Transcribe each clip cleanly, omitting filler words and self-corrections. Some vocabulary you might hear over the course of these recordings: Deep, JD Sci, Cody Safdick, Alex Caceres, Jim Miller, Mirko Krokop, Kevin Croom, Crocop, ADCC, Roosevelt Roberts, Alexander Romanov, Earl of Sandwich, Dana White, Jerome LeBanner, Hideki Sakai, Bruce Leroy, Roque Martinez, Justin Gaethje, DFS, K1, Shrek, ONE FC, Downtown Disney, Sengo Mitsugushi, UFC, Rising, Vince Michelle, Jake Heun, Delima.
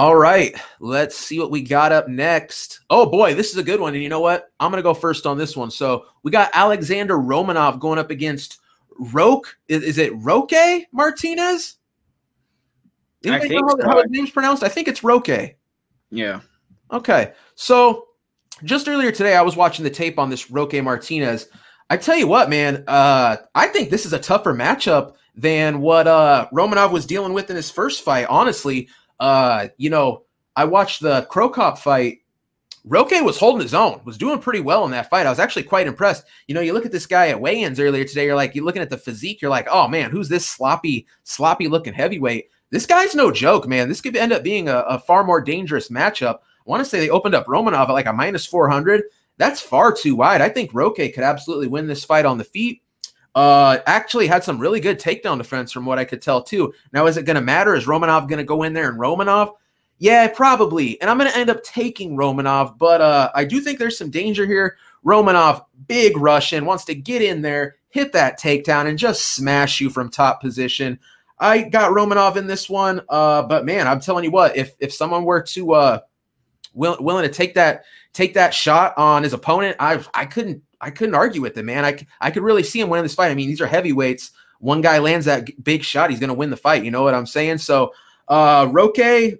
All right, let's see what we got up next. Oh boy, this is a good one. And you know what? I'm gonna go first on this one. So we got Alexander Romanov going up against Roque. Is it Roque Martinez? Anybody know how his name's pronounced? I think it's Roque. Yeah. Okay. So just earlier today, I was watching the tape on this Roque Martinez. I tell you what, man, I think this is a tougher matchup than what Romanov was dealing with in his first fight. Honestly, you know, I watched the Crocop fight. Roque was holding his own, was doing pretty well in that fight. I was actually quite impressed. You know, you look at this guy at weigh-ins earlier today, you're like, you're looking at the physique, you're like, oh, man, who's this sloppy looking heavyweight? This guy's no joke, man. This could end up being a far more dangerous matchup. I want to say they opened up Romanov at like a -400. That's far too wide. I think Roque could absolutely win this fight on the feet. Actually had some really good takedown defense from what I could tell too. Now, is it going to matter? Is Romanov going to go in there and Romanov? Yeah, probably. And I'm going to end up taking Romanov, but I do think there's some danger here. Romanov, big Russian, wants to get in there, hit that takedown, and just smash you from top position. I got Romanov in this one, but man, I'm telling you what, if someone were to willing to take that shot on his opponent, I couldn't argue with it, man. I could really see him winning this fight. I mean, these are heavyweights. One guy lands that big shot, he's going to win the fight. You know what I'm saying? So Roque, be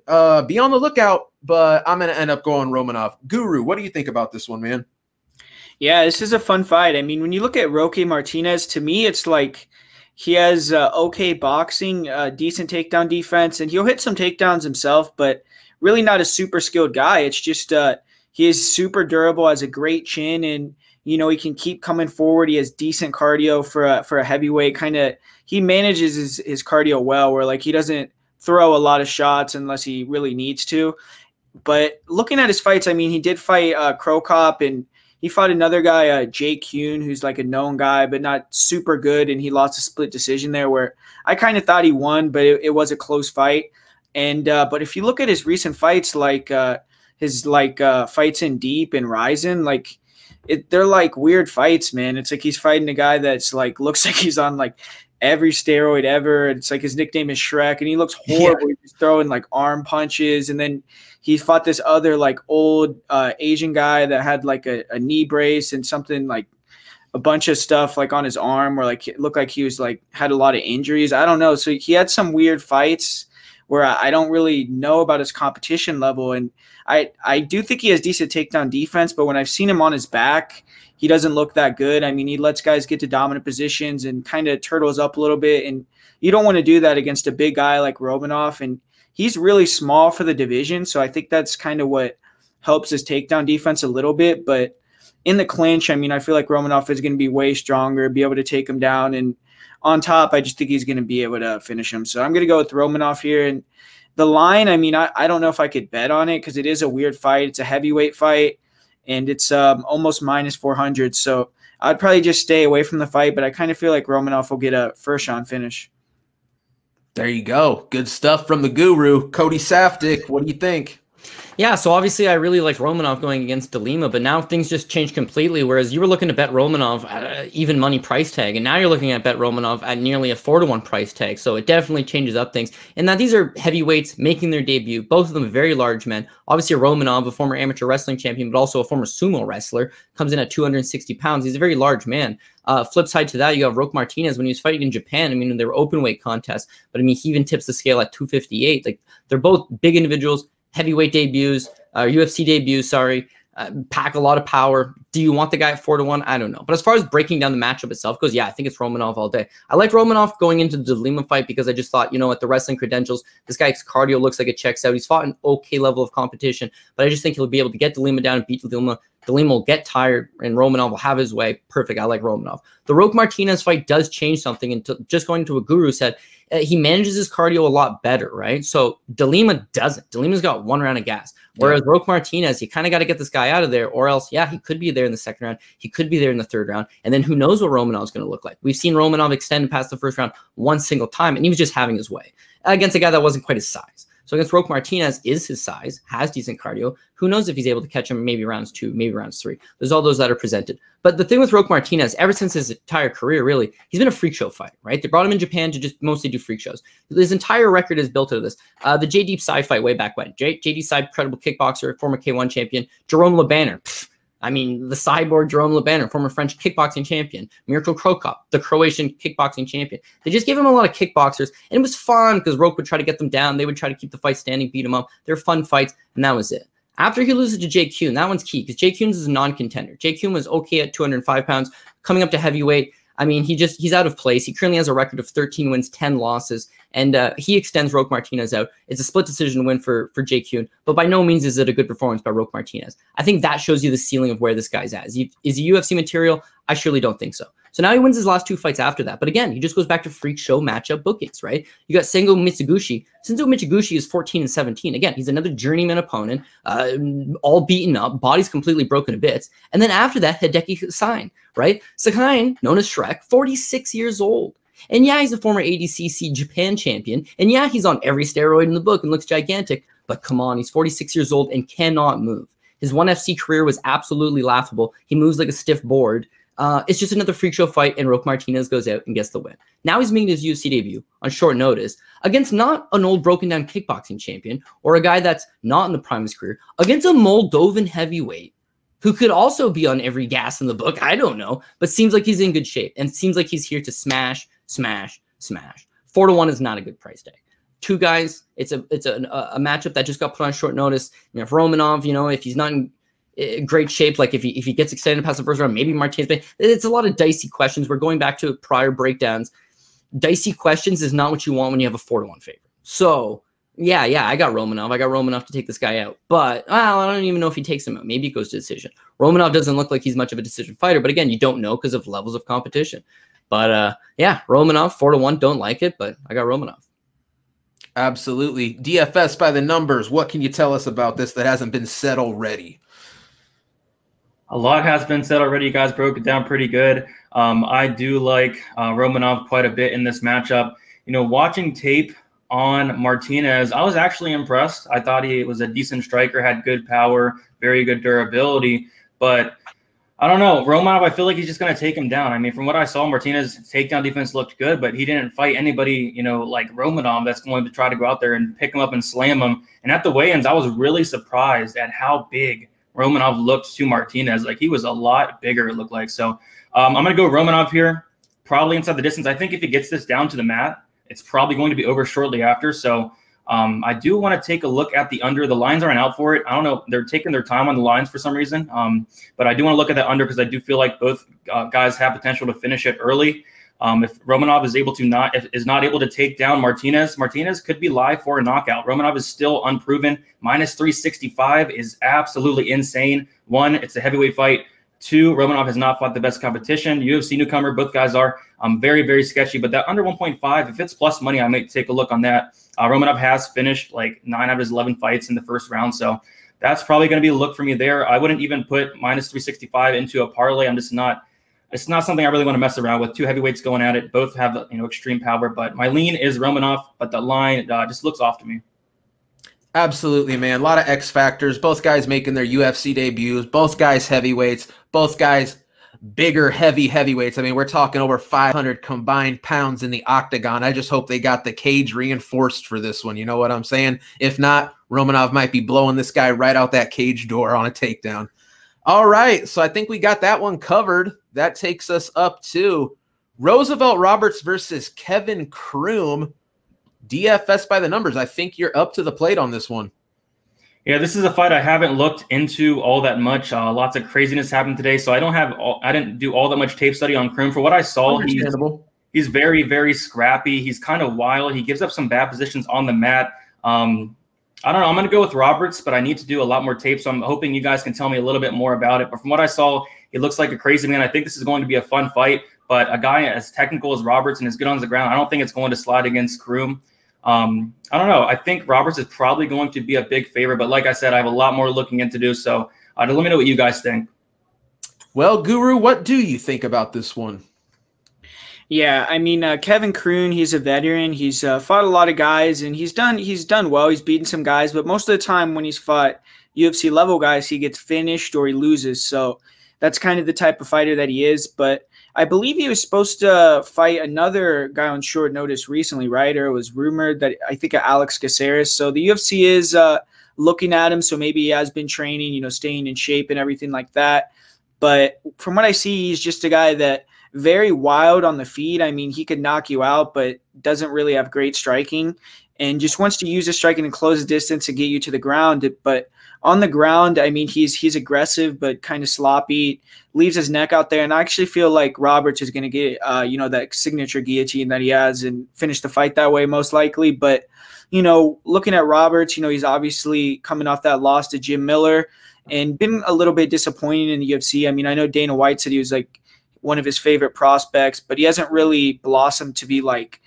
on the lookout, but I'm going to end up going Romanov. Guru, what do you think about this one, man? Yeah, this is a fun fight. I mean, when you look at Roque Martinez, to me, it's like he has okay boxing, decent takedown defense, and he'll hit some takedowns himself, but really not a super skilled guy. It's just he is super durable, has a great chin, and you know, he can keep coming forward. He has decent cardio for a heavyweight. Kind of, he manages his cardio well, where like he doesn't throw a lot of shots unless he really needs to. But looking at his fights, I mean, he did fight Crocop, and he fought another guy, Jake Heun, who's like a known guy, but not super good. And he lost a split decision there where I kind of thought he won, but it was a close fight. And, but if you look at his recent fights, like his fights in Deep and Rising, like, they're like weird fights, man. It's like he's fighting a guy that's like looks like he's on like every steroid ever. It's like his nickname is Shrek, and he looks horrible. Yeah. He's throwing like arm punches, and then he fought this other like old Asian guy that had like a knee brace and something, like a bunch of stuff like on his arm, or like it looked like he was like had a lot of injuries. I don't know. So he had some weird fights where I don't really know about his competition level. And I do think he has decent takedown defense, but when I've seen him on his back, he doesn't look that good. I mean, he lets guys get to dominant positions and kind of turtles up a little bit. And you don't want to do that against a big guy like Romanov. And he's really small for the division. So I think that's kind of what helps his takedown defense a little bit. But in the clinch, I mean, I feel like Romanov is going to be way stronger, be able to take him down. And on top, I just think he's going to be able to finish him. So I'm going to go with Romanov here. And the line, I mean, I don't know if I could bet on it because it is a weird fight. It's a heavyweight fight, and it's almost -400. So I'd probably just stay away from the fight, but I kind of feel like Romanov will get a first-round finish. There you go. Good stuff from the guru. Cody Safdick, what do you think? Yeah, so obviously I really like Romanov going against Delima, but now things just changed completely, whereas you were looking to bet Romanov at an even money price tag, and now you're looking at bet Romanov at nearly a 4-to-1 price tag, so it definitely changes up things. And now these are heavyweights making their debut, both of them very large men. Obviously Romanov, a former amateur wrestling champion, but also a former sumo wrestler, comes in at 260 pounds. He's a very large man. Flip side to that, you have Roque Martinez. When he was fighting in Japan, I mean, they were open weight contests, but I mean, he even tips the scale at 258. Like, they're both big individuals, heavyweight debuts, UFC debuts, sorry, pack a lot of power. Do you want the guy at 4-to-1? I don't know. But as far as breaking down the matchup itself goes, yeah, I think it's Romanov all day. I like Romanov going into the Delima fight because I just thought, you know what, the wrestling credentials, this guy's cardio looks like it checks out. He's fought an okay level of competition, but I just think he'll be able to get Delima down and beat Delima. Delima will get tired, and Romanov will have his way. Perfect. I like Romanov. The Roque Martinez fight does change something. And just going to what Guru said, he manages his cardio a lot better, right? So Delima doesn't. Delima's got one round of gas. Whereas Roque Martinez, you kind of got to get this guy out of there, or else, yeah, he could be there in the second round. He could be there in the third round. And then who knows what Romanov's going to look like. We've seen Romanov extend past the first round one single time, and he was just having his way against a guy that wasn't quite his size. So against Roque Martinez is his size, has decent cardio. Who knows if he's able to catch him maybe rounds two, maybe rounds three. There's all those that are presented. But the thing with Roque Martinez, ever since his entire career, really, he's been a freak show fighter, right? They brought him in Japan to just mostly do freak shows. His entire record is built out of this. The JD Sci fight way back when. JD Sci, credible kickboxer, former K1 champion. Jerome LeBanner. I mean, the cyborg Jerome LeBanner, former French kickboxing champion. Mirko Krokop, the Croatian kickboxing champion. They just gave him a lot of kickboxers, and it was fun because Roque would try to get them down. They would try to keep the fight standing, beat him up. They're fun fights, and that was it. After he loses to Jake Heun, that one's key because Jake Heun is a non-contender. Jake Heun was okay at 205 pounds, coming up to heavyweight. I mean, he's out of place. He currently has a record of 13 wins, 10 losses, and he extends Roque Martinez out. It's a split decision win for Jake Heun, but by no means is it a good performance by Roque Martinez. I think that shows you the ceiling of where this guy's at. Is he UFC material? I surely don't think so. So now he wins his last two fights after that. But again, he just goes back to freak show matchup bookings, right? You got Sengo Mitsugushi. Sengo Mitsugushi is 14-17. Again, he's another journeyman opponent, all beaten up, body's completely broken to bits. And then after that, Hideki Sakai, right? Sakai, known as Shrek, 46 years old. And yeah, he's a former ADCC Japan champion. And yeah, he's on every steroid in the book and looks gigantic. But come on, he's 46 years old and cannot move. His ONE FC career was absolutely laughable. He moves like a stiff board. It's just another freak show fight, and Roque Martinez goes out and gets the win. Now he's making his UFC debut on short notice against not an old broken-down kickboxing champion or a guy that's not in the prime of his career, against a Moldovan heavyweight who could also be on every gas in the book. I don't know, but seems like he's in good shape and seems like he's here to smash, smash, smash. 4-1 is not a good price tag. Two guys, it's a matchup that just got put on short notice. You know, if Romanov, you know, if he's not in great shape, like if he gets extended past the first round, maybe Martinez. It's a lot of dicey questions. We're going back to prior breakdowns. Dicey questions is not what you want when you have a 4-1 favorite. So yeah, I got Romanov. I got Romanov to take this guy out, but well, I don't even know if he takes him out. Maybe it goes to decision. Romanov doesn't look like he's much of a decision fighter, but again, you don't know because of levels of competition. But yeah, Romanov 4-1. Don't like it, but I got Romanov. Absolutely. DFS by the numbers. What can you tell us about this that hasn't been said already? A lot has been said already. You guys broke it down pretty good. I do like Romanov quite a bit in this matchup. You know, watching tape on Martinez, I was actually impressed. I thought he was a decent striker, had good power, very good durability. But I don't know. Romanov, I feel like he's just going to take him down. I mean, from what I saw, Martinez' takedown defense looked good, but he didn't fight anybody, you know, like Romanov that's going to try to go out there and pick him up and slam him. And at the weigh-ins, I was really surprised at how big Romanov looked to Martinez. Like, he was a lot bigger, it looked like. So I'm going to go Romanov here, probably inside the distance. I think if he gets this down to the mat, it's probably going to be over shortly after. So I do want to take a look at the under. The lines aren't out for it. I don't know. They're taking their time on the lines for some reason. But I do want to look at that under because I do feel like both guys have potential to finish it early. If Romanov is able to not able to take down Martinez, Martinez could be live for a knockout. Romanov is still unproven. Minus 365 is absolutely insane. One, it's a heavyweight fight. Two, Romanov has not fought the best competition. UFC newcomer, both guys are very, very sketchy. But that under 1.5, if it's plus money, I might take a look on that. Romanov has finished like 9 out of his 11 fights in the first round. So that's probably going to be a look for me there. I wouldn't even put minus 365 into a parlay. I'm just not. It's not something I really want to mess around with. Two heavyweights going at it. Both have, you know, extreme power. But my lean is Romanov, but the line just looks off to me. Absolutely, man. A lot of X factors. Both guys making their UFC debuts. Both guys heavyweights. Both guys bigger, heavyweights. I mean, we're talking over 500 combined pounds in the octagon. I just hope they got the cage reinforced for this one. You know what I'm saying? If not, Romanov might be blowing this guy right out that cage door on a takedown. All right, so I think we got that one covered. That takes us up to Roosevelt Roberts versus Kevin Croom. DFS by the numbers. I think you're up to the plate on this one. Yeah, this is a fight I haven't looked into all that much. Lots of craziness happened today, so I didn't do all that much tape study on Croom. For what I saw, he's very, very scrappy. He's kind of wild. He gives up some bad positions on the mat. I don't know. I'm going to go with Roberts, but I need to do a lot more tape, so I'm hoping you guys can tell me a little bit more about it. But from what I saw, he looks like a crazy man. I think this is going to be a fun fight, but a guy as technical as Roberts and as good on the ground, I don't think it's going to slide against Croom. I don't know. I think Roberts is probably going to be a big favorite, but like I said, I have a lot more looking into do, so let me know what you guys think. Well, Guru, what do you think about this one? Yeah, I mean, Kevin Croom, he's a veteran. He's fought a lot of guys, and he's done well. He's beaten some guys, but most of the time when he's fought UFC level guys, he gets finished or he loses. So that's kind of the type of fighter that he is. But I believe he was supposed to fight another guy on short notice recently, right? Or it was rumored that, I think, Alex Caceres. So the UFC is looking at him. So maybe he has been training, you know, staying in shape and everything like that. But from what I see, he's just a guy that very wild on the feet. I mean, he could knock you out, but doesn't really have great striking and just wants to use his striking and close the distance and get you to the ground. But on the ground, I mean, he's aggressive, but kind of sloppy, leaves his neck out there. And I actually feel like Roberts is going to get, you know, that signature guillotine that he has and finish the fight that way, most likely. But, you know, looking at Roberts, you know, he's obviously coming off that loss to Jim Miller and been a little bit disappointing in the UFC. I mean, I know Dana White said he was like one of his favorite prospects, but he hasn't really blossomed to be like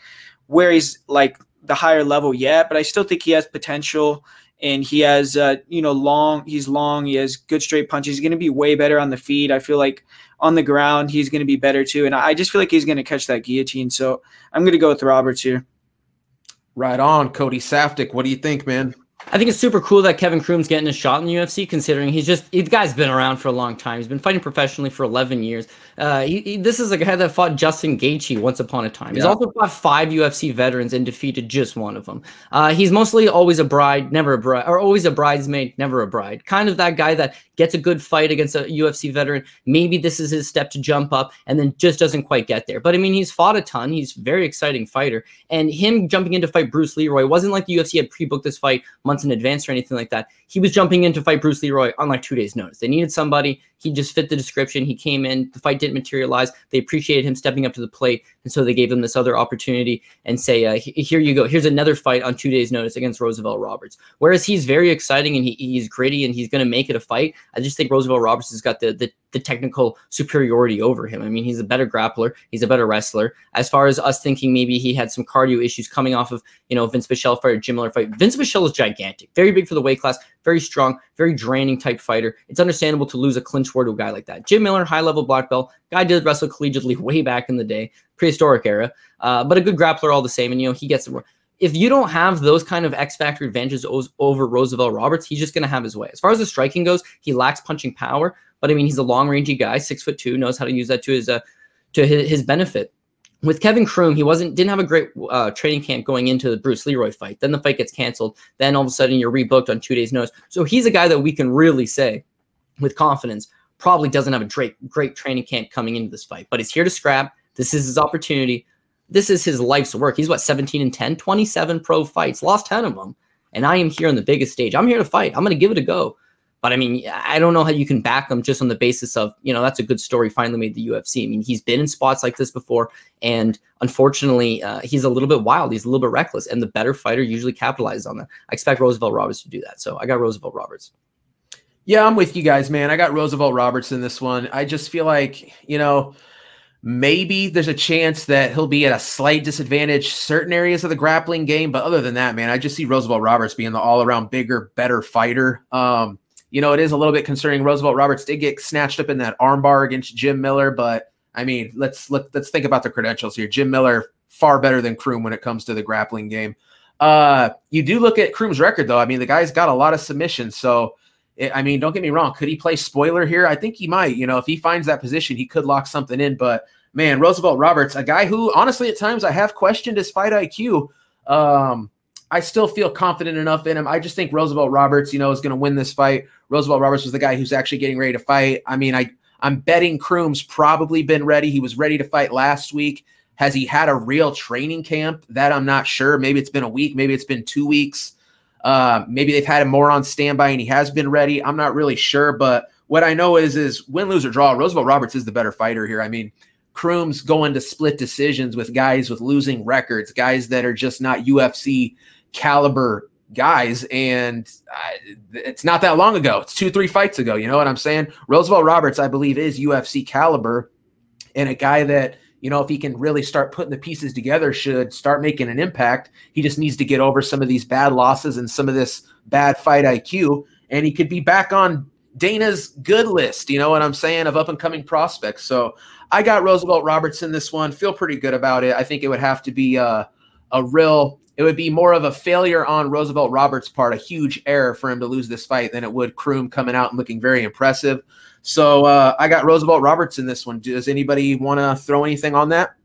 where he's like the higher level yet. But I still think he has potential. And he has, you know, he's long, he has good straight punches. He's going to be way better on the feet. I feel like on the ground, he's going to be better too. And I just feel like he's going to catch that guillotine. So I'm going to go with Roberts here. Right on. Cody Safdick, what do you think, man? I think it's super cool that Kevin Croom's getting a shot in the UFC, considering the guy's been around for a long time. He's been fighting professionally for 11 years. This is a guy that fought Justin Gaethje once upon a time. Yeah. He's also fought 5 UFC veterans and defeated just one of them. He's mostly always a bride, never a bride, or always a bridesmaid, never a bride. Kind of that guy that gets a good fight against a UFC veteran. Maybe this is his step to jump up and then just doesn't quite get there. But I mean, he's fought a ton. He's a very exciting fighter. And him jumping in to fight Bruce Leroy wasn't like the UFC had pre-booked this fight months in advance or anything like that. He was jumping in to fight Bruce Leroy on like 2 days' notice. They needed somebody. He just fit the description. He came in. The fight didn't materialize. They appreciated him stepping up to the plate. And so they gave him this other opportunity and say, here you go. Here's another fight on 2 days' notice against Roosevelt Roberts. Whereas he's very exciting and he's gritty and he's going to make it a fight. I just think Roosevelt Roberts has got the technical superiority over him. I mean, he's a better grappler. He's a better wrestler. As far as us thinking maybe he had some cardio issues coming off of, you know, Vince Michelle fight or Jim Miller fight. Vince Michelle is gigantic, very big for the weight class, very strong, very draining type fighter. It's understandable to lose a clinch war to a guy like that. Jim Miller, high-level black belt. Guy did wrestle collegiately way back in the day, prehistoric era, but a good grappler all the same. And, you know, he gets the... If you don't have those kind of X-factor advantages over Roosevelt Roberts, he's just going to have his way. As far as the striking goes, he lacks punching power, but I mean, he's a long-rangey guy, 6'2", knows how to use that to his benefit. With Kevin Croom, he didn't have a great training camp going into the Bruce Leroy fight. Then the fight gets canceled. Then all of a sudden, you're rebooked on 2 days' notice. So he's a guy that we can really say with confidence probably doesn't have a great training camp coming into this fight, but he's here to scrap. This is his opportunity. This is his life's work. He's, what, 17-10, 27 pro fights, lost 10 of them. And I am here on the biggest stage. I'm here to fight. I'm going to give it a go. But, I mean, I don't know how you can back him just on the basis of, you know, that's a good story, finally made the UFC. I mean, he's been in spots like this before. And, unfortunately, he's a little bit wild. He's a little bit reckless. And the better fighter usually capitalizes on that. I expect Roosevelt Roberts to do that. So I got Roosevelt Roberts. Yeah, I'm with you guys, man. I got Roosevelt Roberts in this one. I just feel like, you know, maybe there's a chance that he'll be at a slight disadvantage certain areas of the grappling game. But other than that, man, I just see Roosevelt Roberts being the all-around bigger, better fighter. You know, it is a little bit concerning. Roosevelt Roberts did get snatched up in that armbar against Jim Miller. But, I mean, let's think about the credentials here. Jim Miller, far better than Croom when it comes to the grappling game. You do look at Croom's record, though. I mean, the guy's got a lot of submissions. So, I mean, don't get me wrong. Could he play spoiler here? I think he might. You know, if he finds that position, he could lock something in. But, man, Roosevelt Roberts, a guy who, honestly, at times I have questioned his fight IQ. I still feel confident enough in him. I just think Roosevelt Roberts, you know, is going to win this fight. Roosevelt Roberts was the guy who's actually getting ready to fight. I mean, I'm betting Croom's probably been ready. He was ready to fight last week. Has he had a real training camp? That I'm not sure. Maybe it's been a week. Maybe it's been 2 weeks. Maybe they've had him more on standby and he has been ready. I'm not really sure. But what I know is win, lose, or draw, Roosevelt Roberts is the better fighter here. I mean, Croom's going to split decisions with guys with losing records, guys that are just not UFC caliber guys. And it's not that long ago. It's 2-3 fights ago. You know what I'm saying? Roosevelt Roberts, I believe, is UFC caliber and a guy that, you know, if he can really start putting the pieces together, should start making an impact. He just needs to get over some of these bad losses and some of this bad fight IQ, and he could be back on Dana's good list, you know what I'm saying, of up-and-coming prospects. So I got Roosevelt Roberts in this one. Feel pretty good about it. I think it would have to be a real – it would be more of a failure on Roosevelt Roberts' part, a huge error for him to lose this fight than it would Croom coming out and looking very impressive. So I got Roosevelt Roberts in this one. Does anybody want to throw anything on that?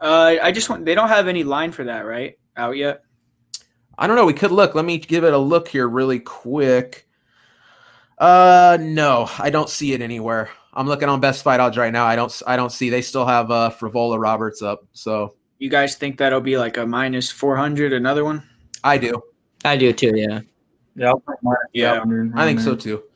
I just want – they don't have any line for that, right, out yet? I don't know. We could look. Let me give it a look here really quick. No, I don't see it anywhere. I'm looking on Best Fight Odds right now. I don't see. They still have Frivola Roberts up. So you guys think that'll be like a -400? Another one? I do. I do too. Yeah. Yeah. I think so too.